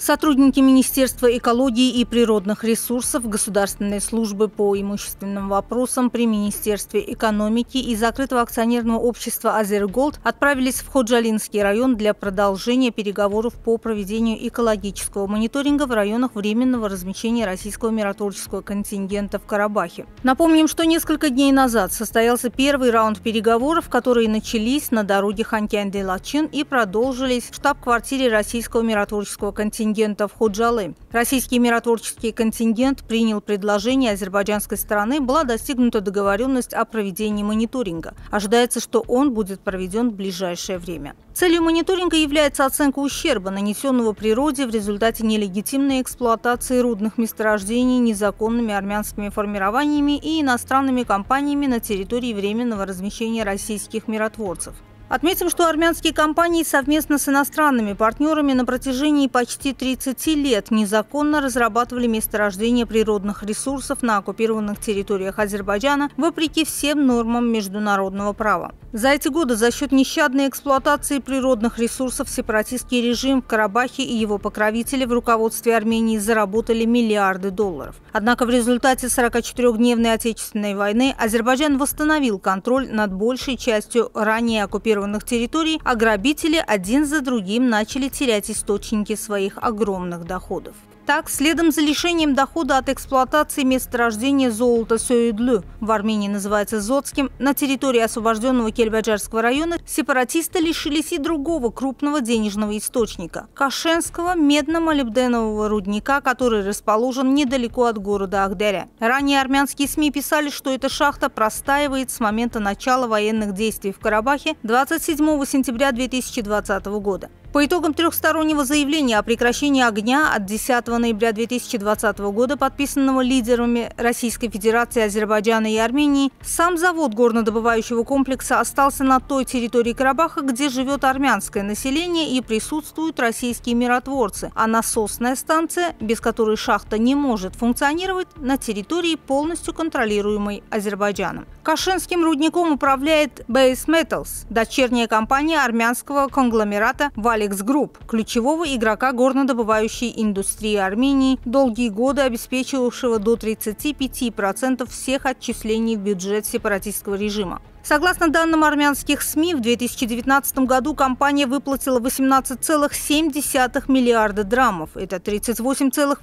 Сотрудники Министерства экологии и природных ресурсов, Государственной службы по имущественным вопросам при Министерстве экономики и закрытого акционерного общества «AzerGold» отправились в Ходжалинский район для продолжения переговоров по проведению экологического мониторинга в районах временного размещения российского миротворческого контингента в Карабахе. Напомним, что несколько дней назад состоялся первый раунд переговоров, которые начались на дороге Ханкян-де-Лачин и продолжились в штаб-квартире российского миротворческого контингента в Ходжалы. Российский миротворческий контингент принял предложение азербайджанской стороны, была достигнута договоренность о проведении мониторинга. Ожидается, что он будет проведен в ближайшее время. Целью мониторинга является оценка ущерба, нанесенного природе в результате нелегитимной эксплуатации рудных месторождений незаконными армянскими формированиями и иностранными компаниями на территории временного размещения российских миротворцев. Отметим, что армянские компании совместно с иностранными партнерами на протяжении почти 30 лет незаконно разрабатывали месторождения природных ресурсов на оккупированных территориях Азербайджана вопреки всем нормам международного права. За эти годы за счет нещадной эксплуатации природных ресурсов сепаратистский режим в Карабахе и его покровители в руководстве Армении заработали миллиарды долларов. Однако в результате 44-дневной Отечественной войны Азербайджан восстановил контроль над большей частью ранее оккупированных территорий, а грабители один за другим начали терять источники своих огромных доходов. Так, следом за лишением дохода от эксплуатации месторождения золота Сёйдлю, в Армении называется Зодским, на территории освобожденного Кельбаджарского района сепаратисты лишились и другого крупного денежного источника – Кашенского медно-молибденового рудника, который расположен недалеко от города Агдере. Ранее армянские СМИ писали, что эта шахта простаивает с момента начала военных действий в Карабахе 27 сентября 2020 года. По итогам трехстороннего заявления о прекращении огня от 10 ноября 2020 года, подписанного лидерами Российской Федерации, Азербайджана и Армении, сам завод горнодобывающего комплекса остался на той территории Карабаха, где живет армянское население и присутствуют российские миротворцы, а насосная станция, без которой шахта не может функционировать, на территории, полностью контролируемой Азербайджаном. Кашенским рудником управляет Base Metals, дочерняя компания армянского конгломерата «Валекс Групп», ключевого игрока горнодобывающей индустрии Армении, долгие годы обеспечивавшего до 35% всех отчислений в бюджет сепаратистского режима. Согласно данным армянских СМИ, в 2019 году компания выплатила 18,7 миллиарда драмов, это 38,8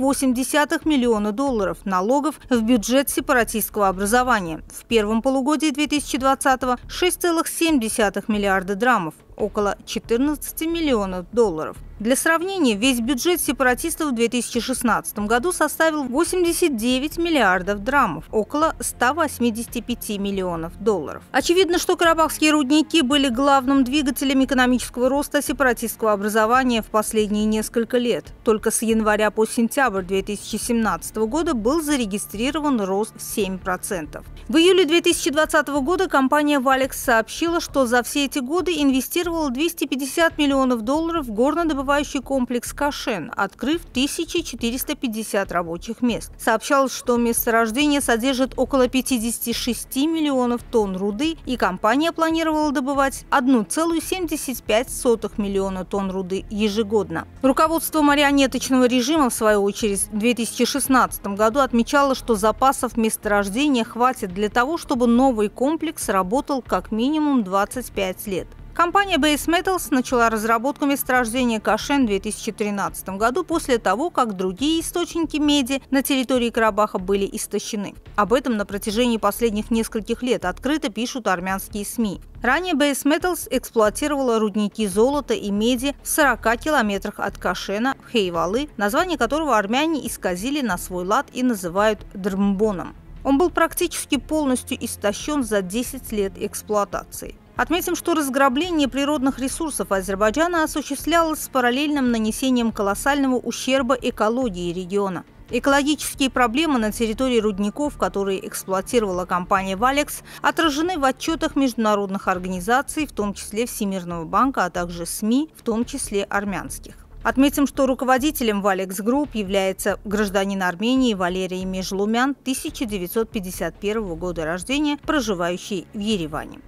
миллиона долларов налогов в бюджет сепаратистского образования. В первом полугодии 2020-го 6,7 миллиарда драмов, около 14 миллионов долларов. Для сравнения, весь бюджет сепаратистов в 2016 году составил 89 миллиардов драмов, около 185 миллионов долларов. Очевидно, что карабахские рудники были главным двигателем экономического роста сепаратистского образования в последние несколько лет. Только с января по сентябрь 2017 года был зарегистрирован рост в 7%. В июле 2020 года компания «Валекс» сообщила, что за все эти годы инвестировала 250 миллионов долларов в горнодобывающие комплекс Кашен, открыв 1450 рабочих мест. Сообщалось, что месторождение содержит около 56 миллионов тонн руды, и компания планировала добывать 1,75 миллиона тонн руды ежегодно. Руководство марионеточного режима, в свою очередь, в 2016 году отмечало, что запасов месторождения хватит для того, чтобы новый комплекс работал как минимум 25 лет. Компания Base Metals начала разработку месторождения Кашен в 2013 году после того, как другие источники меди на территории Карабаха были истощены. Об этом на протяжении последних нескольких лет открыто пишут армянские СМИ. Ранее Base Metals эксплуатировала рудники золота и меди в 40 километрах от Кашена в Хейвалы, название которого армяне исказили на свой лад и называют дрмбоном. Он был практически полностью истощен за 10 лет эксплуатации. Отметим, что разграбление природных ресурсов Азербайджана осуществлялось с параллельным нанесением колоссального ущерба экологии региона. Экологические проблемы на территории рудников, которые эксплуатировала компания «Валекс», отражены в отчетах международных организаций, в том числе Всемирного банка, а также СМИ, в том числе армянских. Отметим, что руководителем «Валекс Групп» является гражданин Армении Валерий Межлумян, 1951 года рождения, проживающий в Ереване.